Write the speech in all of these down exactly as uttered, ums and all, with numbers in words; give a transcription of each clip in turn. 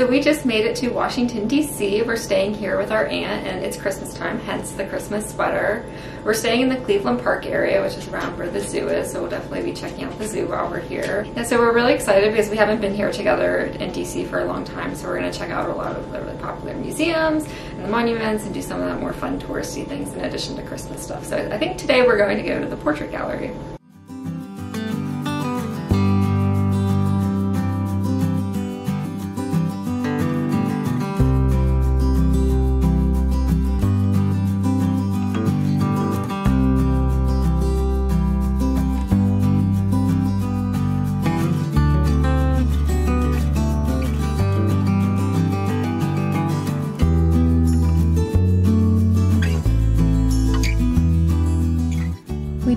So we just made it to Washington, D C We're staying here with our aunt, and it's Christmas time, hence the Christmas sweater. We're staying in the Cleveland Park area, which is around where the zoo is, so we'll definitely be checking out the zoo while we're here. And so we're really excited because we haven't been here together in D C for a long time, so we're going to check out a lot of the really popular museums and the monuments and do some of the more fun touristy things in addition to Christmas stuff. So I think today we're going to go to the portrait gallery.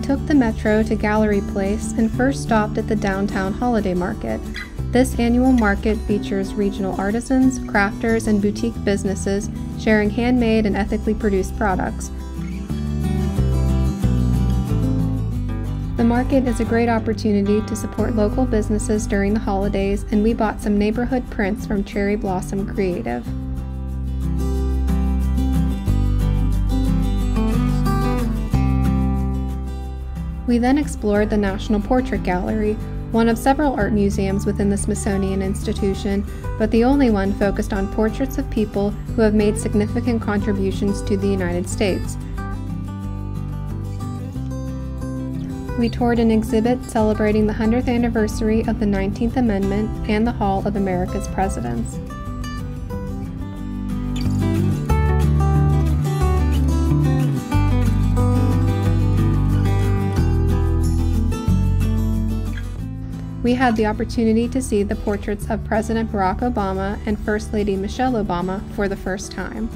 Took the metro to Gallery Place and first stopped at the downtown holiday market. This annual market features regional artisans, crafters, and boutique businesses sharing handmade and ethically produced products. The market is a great opportunity to support local businesses during the holidays, and we bought some neighborhood prints from Cherry Blossom Creative. We then explored the National Portrait Gallery, one of several art museums within the Smithsonian Institution, but the only one focused on portraits of people who have made significant contributions to the United States. We toured an exhibit celebrating the one hundredth anniversary of the nineteenth Amendment and the Hall of America's Presidents. We had the opportunity to see the portraits of President Barack Obama and First Lady Michelle Obama for the first time.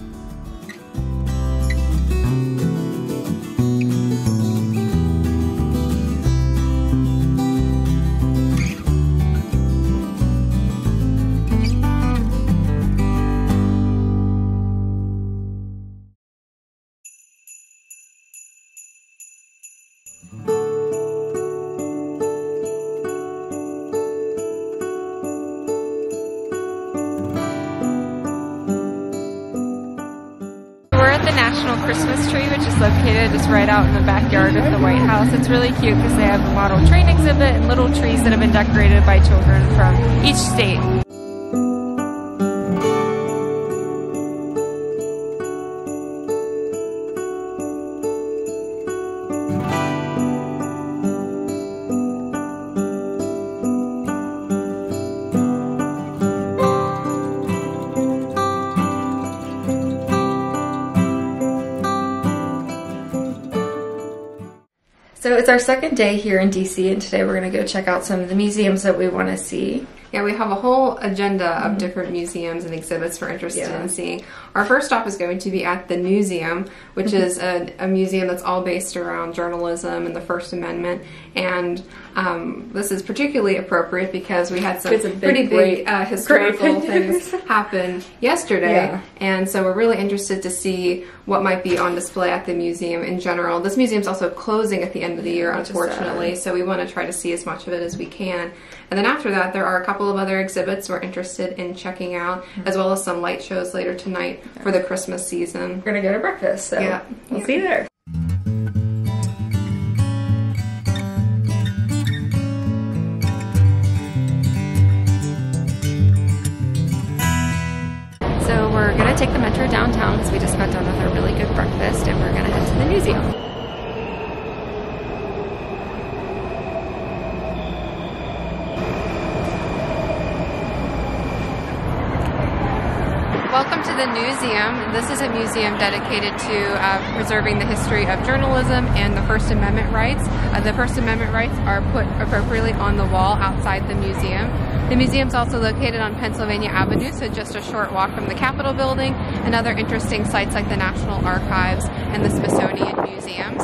National Christmas Tree, which is located just right out in the backyard of the White House. It's really cute because they have a model train exhibit and little trees that have been decorated by children from each state. So it's our second day here in D C, and today we're going to go check out some of the museums that we want to see. Yeah, we have a whole agenda of mm-hmm. different museums and exhibits we're interested yeah. in seeing. Our first stop is going to be at the Newseum, which mm-hmm. is a, a museum that's all based around journalism and the First Amendment. And um, this is particularly appropriate because we had some big, pretty big great, uh, historical things happen yesterday. Yeah. And so we're really interested to see what might be on display at the museum in general. This museum's also closing at the end of the year, which unfortunately, so we want to try to see as much of it as we can. And then after that, there are a couple of other exhibits we're interested in checking out, mm-hmm. as well as some light shows later tonight okay. for the Christmas season. We're gonna go to breakfast, so yeah. we'll yeah. see you there. So we're gonna take the metro downtown because we just got done with a really good breakfast, and we're gonna head to the museum. The Newseum. This is a museum dedicated to uh, preserving the history of journalism and the First Amendment rights. Uh, the First Amendment rights are put appropriately on the wall outside the museum. The museum's also located on Pennsylvania Avenue, so just a short walk from the Capitol building and other interesting sites like the National Archives and the Smithsonian Museums.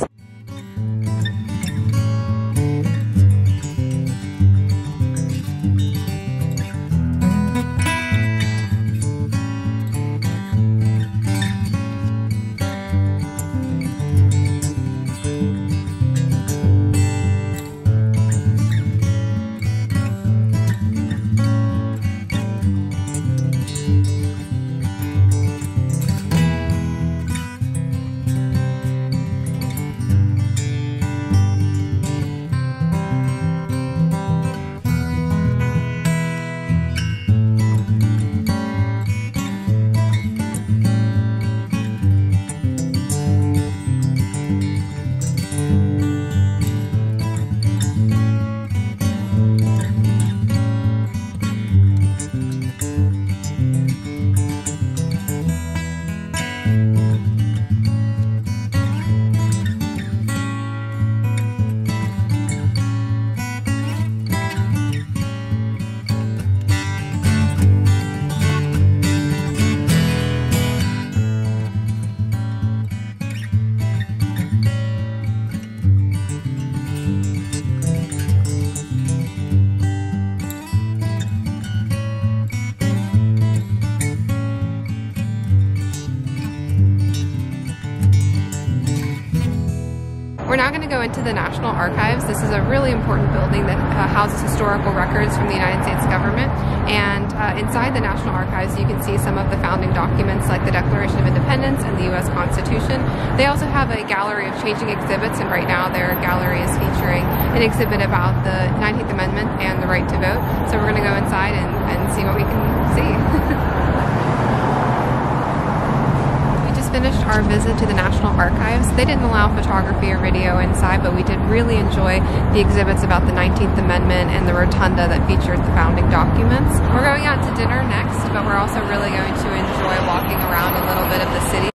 We're now going to go into the National Archives. This is a really important building that uh, houses historical records from the United States government. And uh, inside the National Archives, you can see some of the founding documents like the Declaration of Independence and the U S Constitution. They also have a gallery of changing exhibits, and right now their gallery is featuring an exhibit about the nineteenth Amendment and the right to vote. So we're going to go inside and, and see what we can see. Finished our visit to the National Archives. They didn't allow photography or video inside, but we did really enjoy the exhibits about the nineteenth Amendment and the rotunda that features the founding documents. We're going out to dinner next, but we're also really going to enjoy walking around a little bit of the city.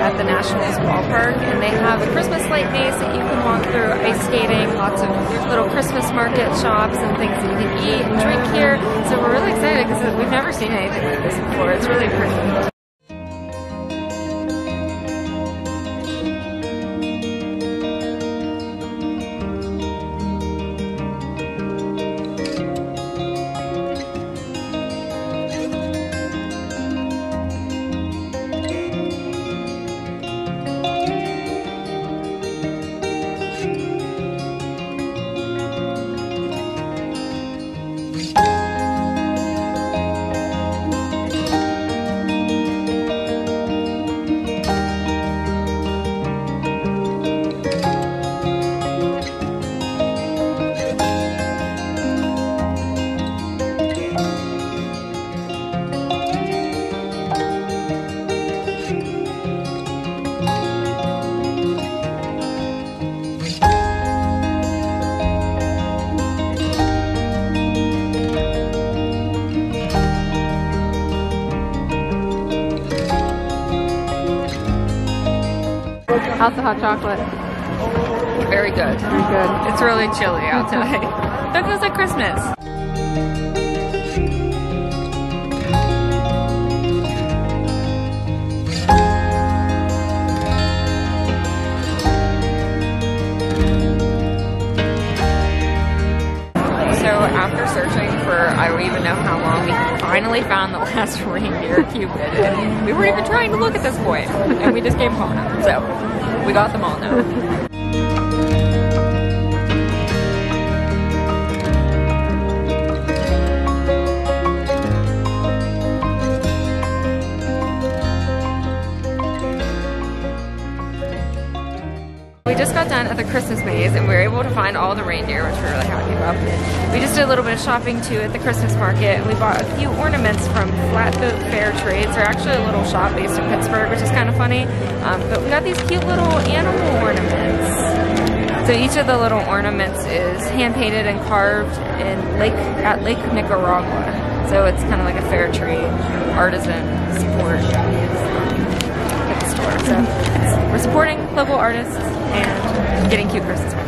At the National Ballpark, and they have a Christmas light maze that you can walk through, ice skating, lots of little Christmas market shops and things that you can eat and drink here. So we're really excited because we've never seen anything like this before. It's really pretty. How's the hot chocolate? Very good. Very good. It's really chilly out today. That feels like Christmas. So after searching for I don't even know how long, we finally found the last reindeer Cupid, and we weren't even trying to look at this point, and we just came upon him. So. We got them all now. We just got done at the Christmas maze and we were able to find all the reindeer, which we were really happy about. We just did a little bit of shopping too at the Christmas market, and we bought a few ornaments from Flatfoot Fair Trades. They're actually a little shop based in Pittsburgh, which is kind of funny. Um, but we got these cute little animal ornaments. So each of the little ornaments is hand painted and carved in Lake at Lake Nicaragua. So it's kind of like a fair trade artisan support at the store. So we're supporting local artists and getting cute Christmas presents.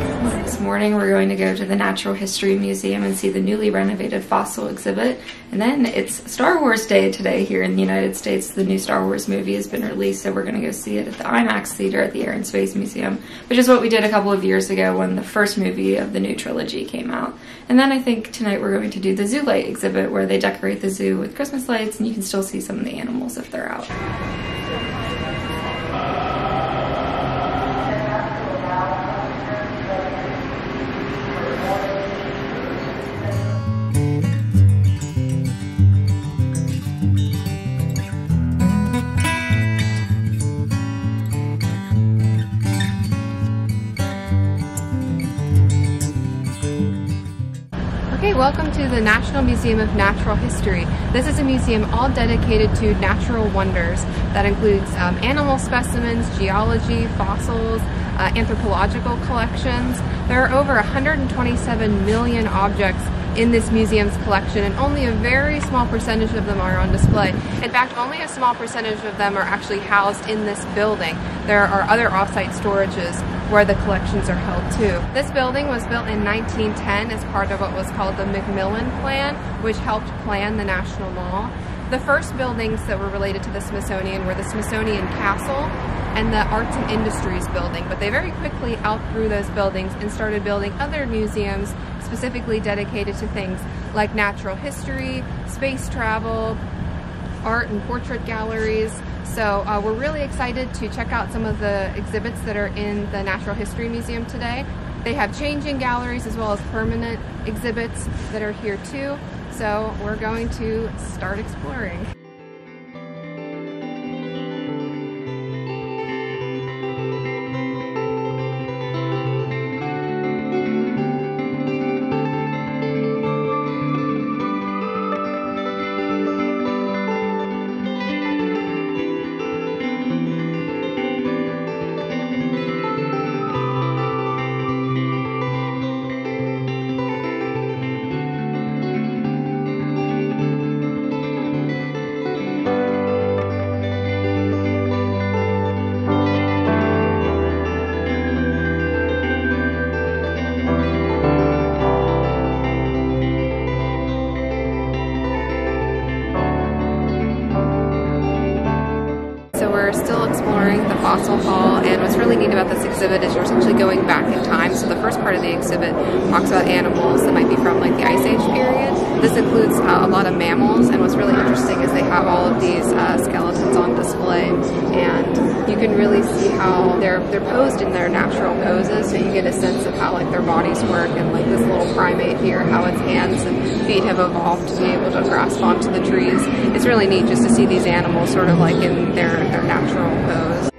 This morning we're going to go to the Natural History Museum and see the newly renovated fossil exhibit. And then it's Star Wars Day today here in the United States. The new Star Wars movie has been released, so we're going to go see it at the IMAX Theater at the Air and Space Museum, which is what we did a couple of years ago when the first movie of the new trilogy came out. And then I think tonight we're going to do the Zoo Light exhibit, where they decorate the zoo with Christmas lights and you can still see some of the animals if they're out. Welcome to the National Museum of Natural History. This is a museum all dedicated to natural wonders that includes um, animal specimens, geology, fossils, uh, anthropological collections, There are over one hundred twenty-seven million objects in this museum's collection, and only a very small percentage of them are on display. In fact, only a small percentage of them are actually housed in this building. There are other off-site storages where the collections are held too. This building was built in nineteen ten as part of what was called the McMillan Plan, which helped plan the National Mall. The first buildings that were related to the Smithsonian were the Smithsonian Castle and the Arts and Industries building, but they very quickly outgrew those buildings and started building other museums specifically dedicated to things like natural history, space travel, art and portrait galleries. So uh, we're really excited to check out some of the exhibits that are in the Natural History Museum today. They have changing galleries as well as permanent exhibits that are here too. So we're going to start exploring. Is you're essentially going back in time. So the first part of the exhibit talks about animals that might be from like the Ice Age period. This includes uh, a lot of mammals, and what's really interesting is they have all of these uh, skeletons on display, and you can really see how they're they're posed in their natural poses. So you get a sense of how like their bodies work, and like this little primate here, how its hands and feet have evolved to be able to grasp onto the trees. It's really neat just to see these animals sort of like in their their natural pose.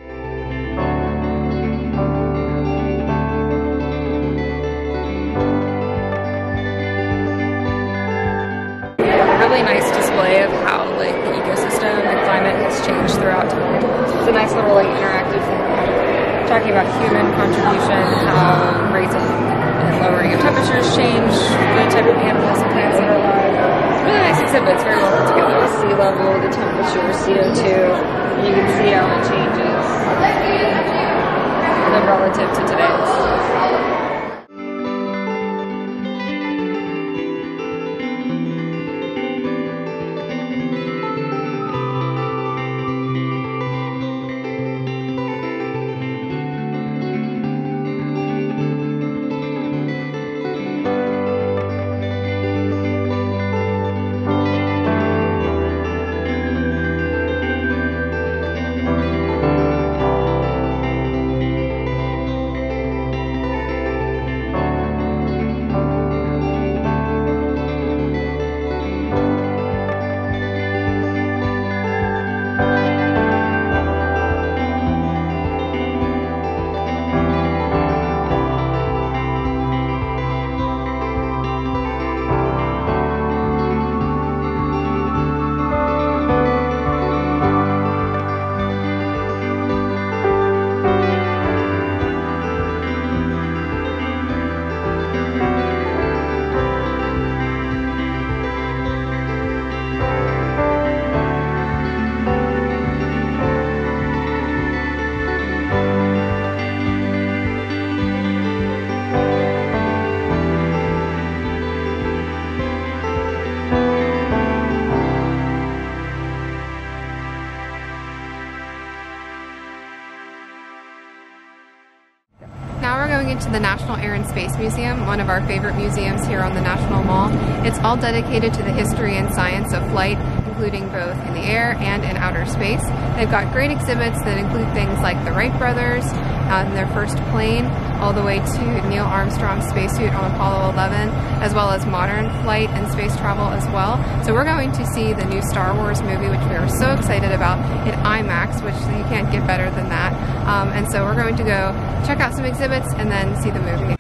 To the National Air and Space Museum, one of our favorite museums here on the National Mall. It's all dedicated to the history and science of flight, including both in the air and in outer space. They've got great exhibits that include things like the Wright brothers uh, and their first plane, all the way to Neil Armstrong's spacesuit on Apollo eleven, as well as modern flight and space travel as well. So we're going to see the new Star Wars movie, which we are so excited about, in IMAX, which you can't get better than that. Um, and so we're going to go check out some exhibits and then see the movie.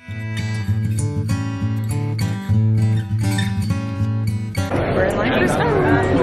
We're in line for Star Wars.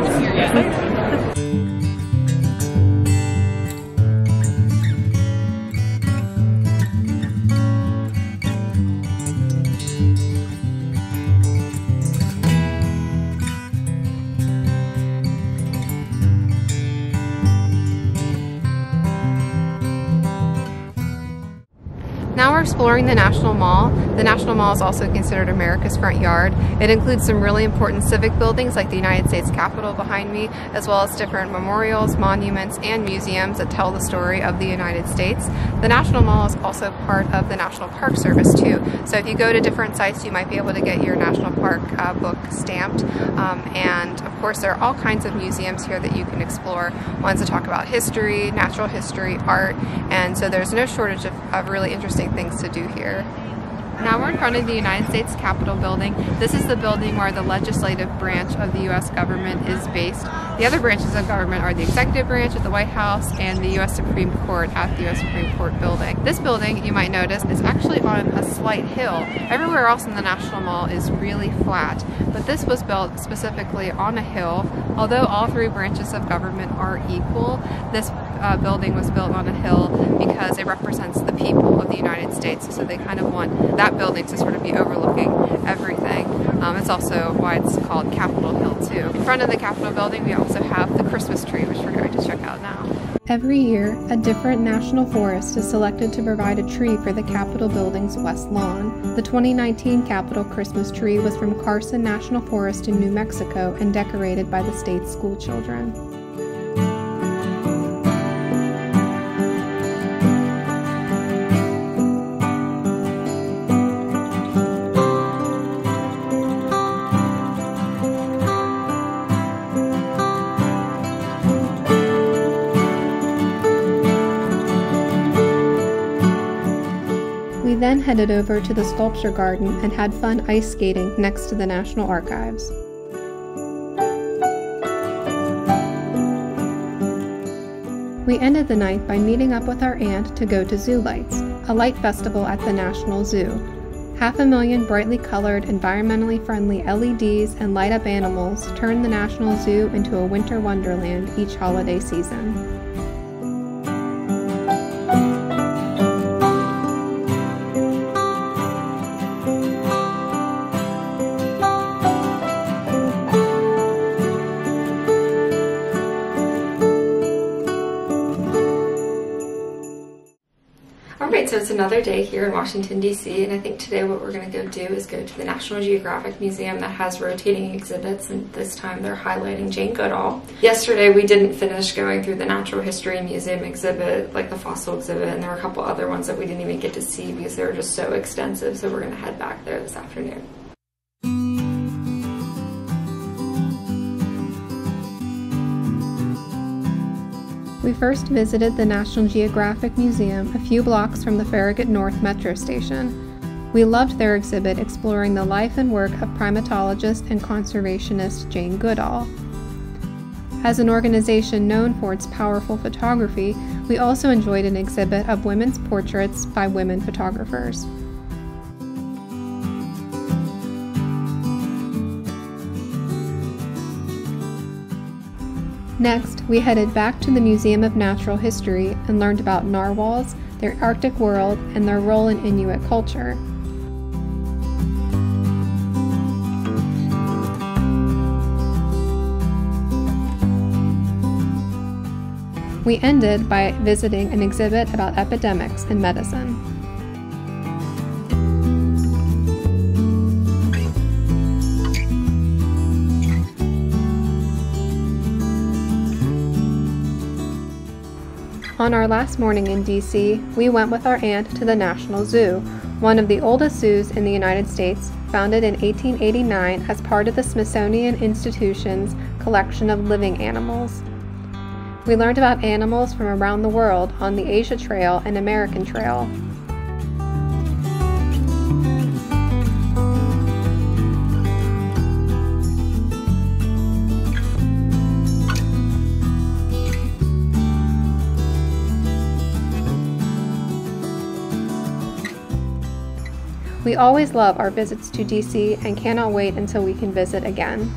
Now we're exploring the National Mall. The National Mall is also considered America's front yard. It includes some really important civic buildings like the United States Capitol behind me, as well as different memorials, monuments, and museums that tell the story of the United States. The National Mall is also part of the National Park Service too. So if you go to different sites, you might be able to get your National Park uh, book stamped. Um, and of course, there are all kinds of museums here that you can explore. Ones that talk about history, natural history, art, and so there's no shortage of, of really interesting things to do here. Now we're in front of the United States Capitol building. This is the building where the legislative branch of the U S government is based. The other branches of government are the executive branch at the White House and the U S Supreme Court at the U S Supreme Court building. This building, you might notice, is actually on a slight hill. Everywhere else in the National Mall is really flat, but this was built specifically on a hill. Although all three branches of government are equal, this uh, building was built on a hill because it represents the people of the United States, so they kind of want that building to sort of be overlooking everything. Um, it's also why it's called Capitol Hill too. In front of the Capitol building we also have the Christmas tree, which we're going to check out now. Every year, a different national forest is selected to provide a tree for the Capitol building's west lawn. The twenty nineteen Capitol Christmas tree was from Carson National Forest in New Mexico and decorated by the state's school children. Then headed over to the sculpture garden and had fun ice skating next to the National Archives. We ended the night by meeting up with our aunt to go to Zoo Lights, a light festival at the National Zoo. Half a million brightly colored, environmentally friendly L E Ds and light-up animals turn the National Zoo into a winter wonderland each holiday season. So it's another day here in Washington, D C, and I think today what we're going to go do is go to the National Geographic Museum that has rotating exhibits, and this time they're highlighting Jane Goodall. Yesterday we didn't finish going through the Natural History Museum exhibit, like the fossil exhibit, and there were a couple other ones that we didn't even get to see because they were just so extensive, so we're going to head back there this afternoon. We first visited the National Geographic Museum a few blocks from the Farragut North Metro Station. We loved their exhibit exploring the life and work of primatologist and conservationist Jane Goodall. As an organization known for its powerful photography, we also enjoyed an exhibit of women's portraits by women photographers. Next, we headed back to the Museum of Natural History and learned about narwhals, their Arctic world, and their role in Inuit culture. We ended by visiting an exhibit about epidemics in medicine. On our last morning in D C, we went with our aunt to the National Zoo, one of the oldest zoos in the United States, founded in eighteen eighty-nine as part of the Smithsonian Institution's collection of living animals. We learned about animals from around the world on the Asia Trail and American Trail. We always love our visits to D C and cannot wait until we can visit again.